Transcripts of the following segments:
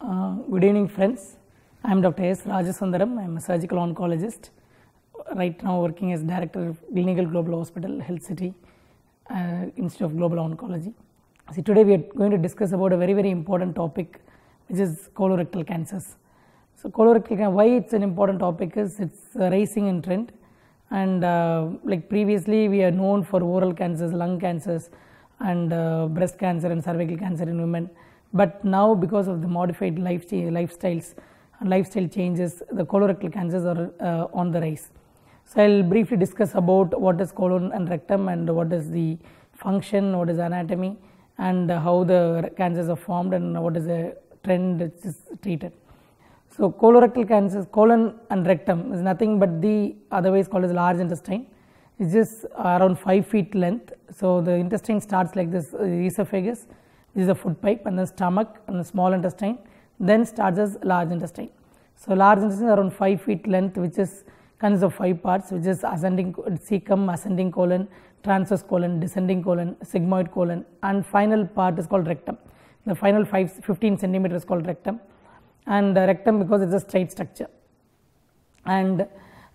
Good evening, friends. I am Dr. S. Rajasundaram. I am a surgical oncologist. Right now, working as director of clinical Global Hospital Health City, Institute of Global Oncology. So today we are going to discuss about a very important topic, which is colorectal cancers. So colorectal cancer, why it's an important topic is it's rising in trend, and like previously we are known for oral cancers, lung cancers, and breast cancer and cervical cancer in women. But now, because of the modified lifestyles and lifestyle changes, the colorectal cancers are on the rise. So I'll briefly discuss about what is colon and rectum, and what is the function, what is anatomy, and how the cancers are formed, and what is the trend that is treated. So colorectal cancers, colon and rectum is nothing but the otherwise called as large intestine. It's just around 5 feet length. So the intestine starts like this esophagus. This is a food pipe, and the stomach and the small intestine, then starts as large intestine. So large intestine around 5 feet length, which is consists of 5 parts, which is ascending cecum, ascending colon, transverse colon, descending colon, sigmoid colon, and final part is called rectum. The final 15 centimeters is called rectum, and rectum because it's a straight structure. And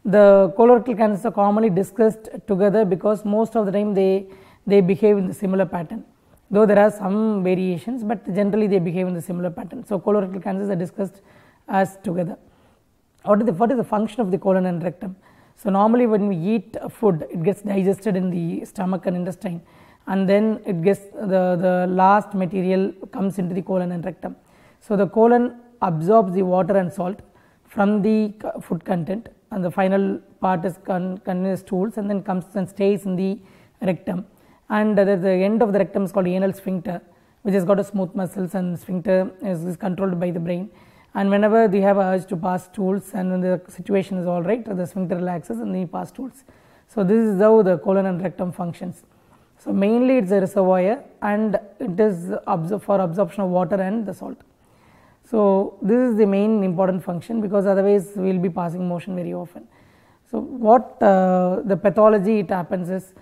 the colorectal cancers are commonly discussed together because most of the time they behave in the similar pattern. Though there are some variations, but generally they behave in the similar pattern. So colorectal cancers are discussed as together. What is the function of the colon and rectum? So normally when we eat food, it gets digested in the stomach and intestine, and then it gets the last material comes into the colon and rectum. So the colon absorbs the water and salt from the food content, and the final part is contains stools, and then comes and stays in the rectum. And at the end of the rectum is called anal sphincter, which has got a smooth muscles, and sphincter is controlled by the brain. And whenever they have a urge to pass stools, and when the situation is all right, the sphincter relaxes and they pass stools. So this is how the colon and rectum functions. So mainly it's a reservoir, and it is for absorption of water and the salt. So this is the main important function, because otherwise we will be passing motion very often. So what the pathology it happens is,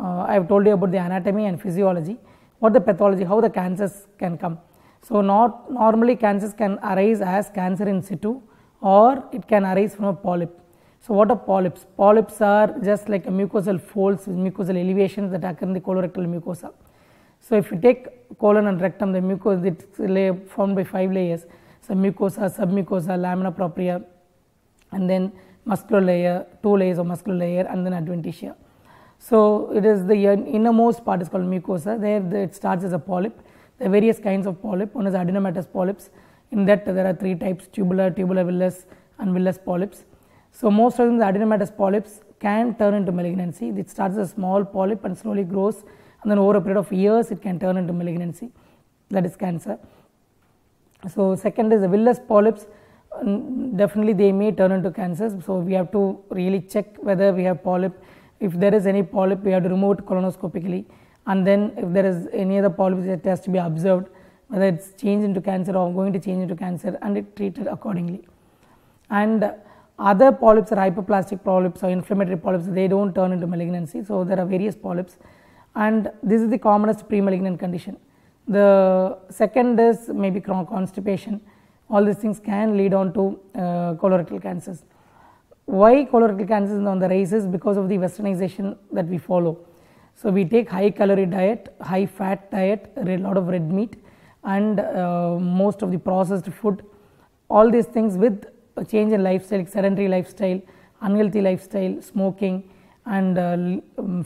I have told you about the anatomy and physiology. What the pathology, how the cancers can come. So not normally cancers can arise as cancer in situ, or it can arise from a polyp. So what are polyps? Polyps are just like a mucosal folds with mucosal elevations that occur in the colorectal mucosa. So if you take colon and rectum, the mucosa is formed by 5 layers. So mucosa, submucosa, lamina propria, and then muscular layer, 2 layers of muscular layer, and then adventitia. So it is the innermost part is called mucosa. There it starts as a polyp. There are various kinds of polyp. One is adenomatous polyps. In that there are 3 types: tubular, tubular villus, and villus polyps. So most of them, the adenomatous polyps can turn into malignancy. It starts as a small polyp and slowly grows, and then over a period of years it can turn into malignancy, that is cancer. So second is the villus polyps. Definitely they may turn into cancers. So we have to really check whether we have polyp. If there is any polyp, we have to remove it colonoscopically, and then if there is any other polyp, it has to be observed whether it's changed into cancer or going to change into cancer, and it treated accordingly. And other polyps are hyperplastic polyps or inflammatory polyps. They don't turn into malignancy. So there are various polyps, and this is the commonest pre-malignant condition. The second is maybe constipation. All these things can lead on to colorectal cancers. Why colorectal cancers on the rise is because of the westernization that we follow. So we take high calorie diet, high fat diet, a lot of red meat, and most of the processed food. All these things with a change in lifestyle, sedentary lifestyle, unhealthy lifestyle, smoking, and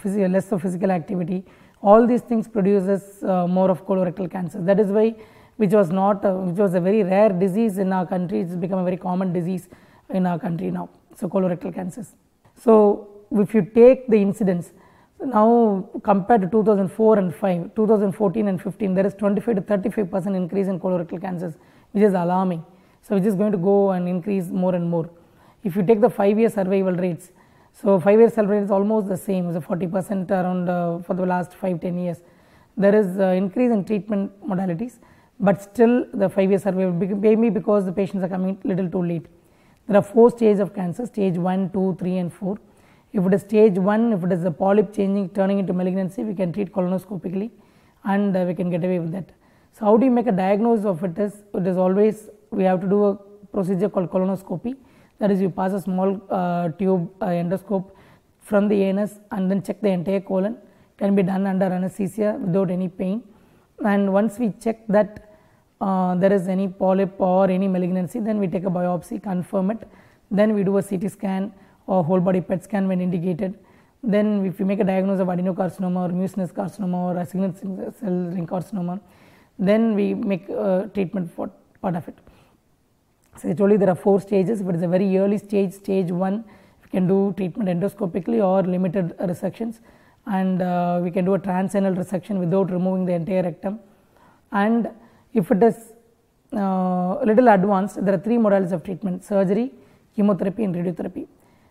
less of physical activity. All these things produces more of colorectal cancer. That is why, which was a very rare disease in our country, it's become a very common disease in our country now. So colorectal cancers. So if you take the incidence now compared to 2004 and 5, 2014 and 15, there is 25% to 35% increase in colorectal cancers, which is alarming. So which is going to go and increase more and more. If you take the 5-year survival rates, so 5-year survival rate is almost the same as 40% around for the last 5-10 years. There is increase in treatment modalities, but still the 5-year survival, maybe because the patients are coming little too late. There are 4 stages of cancer: stage 1, 2, 3 and 4. If it is stage 1, if it is the polyp changing, turning into malignancy, we can treat colonoscopically, and we can get away with that. So how do you make a diagnosis of it is always we have to do a procedure called colonoscopy. That is, you pass a small tube endoscope from the anus and then check the entire colon. Can be done under anesthesia without any pain. And once we check that there is any polyp or any malignancy, then we take a biopsy, confirm it. Then we do a CT scan or whole body PET scan when indicated. Then if we make a diagnosis of adenocarcinoma or mucinous carcinoma or assigned cell ring carcinoma, then we make treatment for part of it. So actually there are 4 stages. If it is a very early stage, stage 1, we can do treatment endoscopically or limited resections, and we can do a transanal resection without removing the entire rectum. And if it is a little advanced, there are 3 modalities of treatment: surgery, chemotherapy and radiotherapy.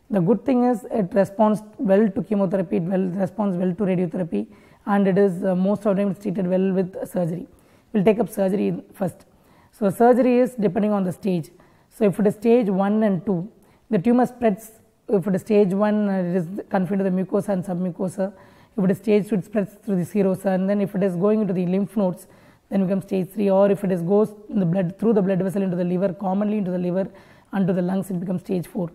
The good thing is it responds well to chemotherapy, it responds well to radiotherapy, and it is most of the time it's treated well with surgery. We'll take up surgery first. So surgery is depending on the stage. So if it is stage 1 and 2, the tumor spreads. If it is stage 1, it is confined to the mucosa and submucosa. If it is stage 2, it spreads through the serosa, and then if it is going into the lymph nodes, then becomes stage 3. Or if it is goes in the blood, through the blood vessel into the liver, commonly into the liver and to the lungs, it becomes stage 4.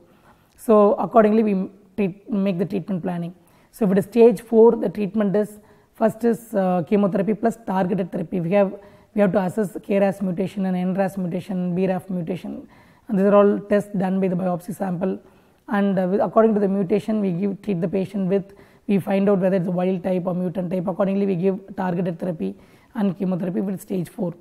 So accordingly we make the treatment planning. So if it is stage 4, the treatment is first is chemotherapy plus targeted therapy. We have to assess KRAS mutation and NRAS mutation, BRAF mutation, and these are all tests done by the biopsy sample. And according to the mutation, we treat the patient with, we find out whether it's a wild type or mutant type. Accordingly, we give targeted therapy and chemotherapy with stage 4.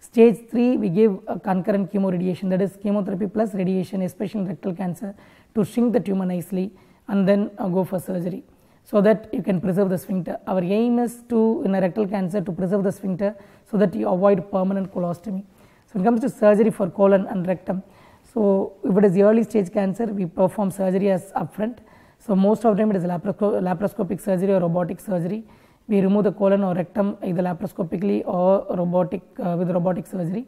Stage 3, we give a concurrent chemoradiation, that is chemotherapy plus radiation, especially in rectal cancer, to shrink the tumor nicely, and then go for surgery, so that you can preserve the sphincter. Our aim is to, in a rectal cancer, to preserve the sphincter so that you avoid permanent colostomy. So, when it comes to surgery for colon and rectum, so if it is early stage cancer, we perform surgery as upfront. So, most of the time it is laparoscopic surgery or robotic surgery. We remove the colon or rectum either laparoscopically or with robotic surgery,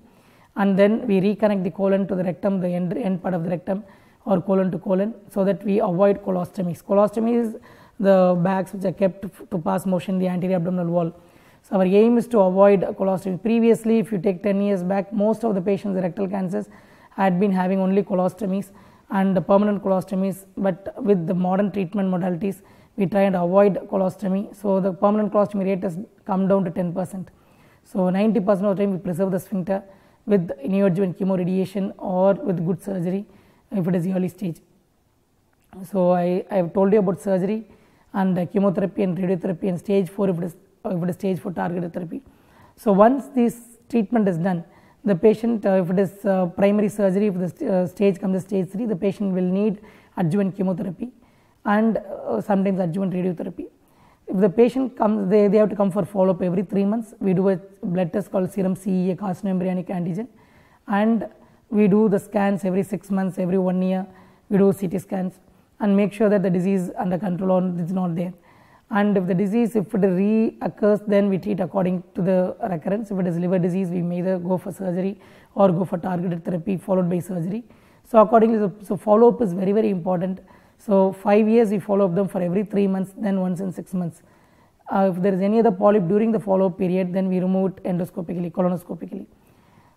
and then we reconnect the colon to the rectum, the end part of the rectum or colon to colon, so that we avoid colostomies. Colostomy is the bags which are kept to pass motion the anterior abdominal wall. So our aim is to avoid colostomy. Previously, if you take 10 years back, most of the patients with rectal cancers had been having only colostomies and permanent colostomies, but with the modern treatment modalities, we try and avoid colostomy. So the permanent colostomy rate has come down to 10%. So 90% of the time we preserve the sphincter with neoadjuvant chemoradiation or with good surgery if it is early stage. So I have told you about surgery and chemotherapy and radiotherapy, and stage 4 if it is stage 4 targeted therapy. So once this treatment is done, the patient, if it is primary surgery, if the stage comes to stage 3, the patient will need adjuvant chemotherapy and sometimes adjuvant radiotherapy. If the patient comes, they have to come for follow-up every 3 months. We do a blood test called serum CEA, carcinoembryonic antigen, and we do the scans every 6 months, every 1 year. We do CT scans and make sure that the disease is under control or it's not there. And if the disease, if it reoccurs, then we treat according to the recurrence. If it is liver disease, we may either go for surgery or go for targeted therapy followed by surgery. So accordingly, so follow-up is very, very important. So 5 years we follow up them for every 3 months, then once in 6 months. If there is any other polyp during the follow-up period, then we remove it endoscopically, colonoscopically.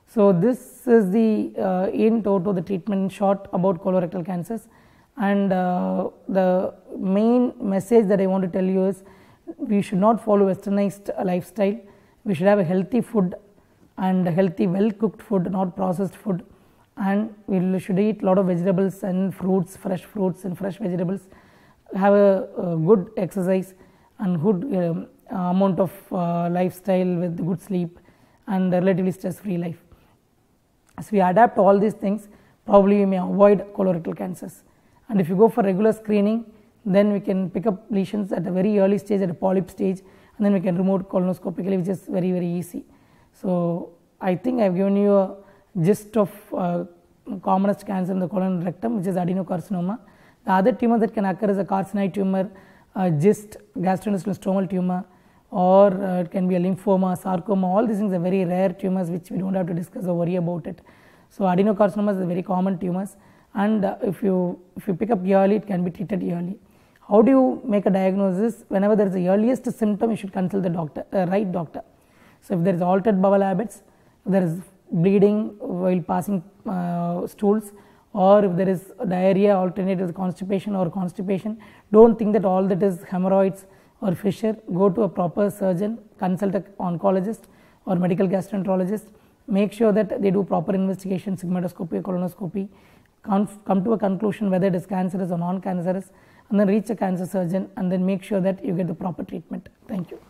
So this is the in toto the treatment in short about colorectal cancers. And the main message that I want to tell you is we should not follow westernized lifestyle. We should have a healthy food and a healthy well-cooked food, not processed food. And we should eat a lot of vegetables and fruits and fresh vegetables, have a good exercise and good amount of lifestyle with good sleep and a relatively stress-free life. As we adapt to all these things, probably we may avoid colorectal cancers. And if you go for regular screening, then we can pick up lesions at a very early stage, at a polyp stage, and then we can remove colonoscopically, which is very, very easy. So I think I've given you a gist of commonest cancer in the colon and rectum, which is adenocarcinoma. The other tumor that can occur is a carcinoid tumor, GIST, gastrointestinal stromal tumor, or it can be a lymphoma, sarcoma. All these things are very rare tumors which we don't have to discuss or worry about it. So adenocarcinomas are very common tumors, and if you pick up early, it can be treated early. How do you make a diagnosis? Whenever there is the earliest symptom, you should consult the doctor, right doctor. So if there is altered bowel habits, there is bleeding while passing stools, or if there is diarrhea, alternate is constipation or constipation, do not think that all that is hemorrhoids or fissure. Go to a proper surgeon, consult an oncologist or medical gastroenterologist, make sure that they do proper investigation, sigmoidoscopy, colonoscopy, come to a conclusion whether it is cancerous or non-cancerous, and then reach a cancer surgeon and then make sure that you get the proper treatment. Thank you.